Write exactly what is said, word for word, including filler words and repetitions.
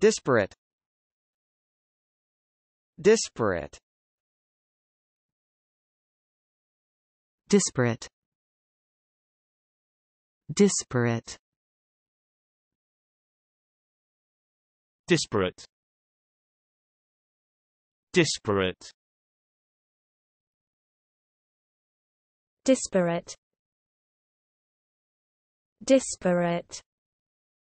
Disparate. Disparate. Disparate. Disparate. Disparate. Disparate. Disparate. Disparate.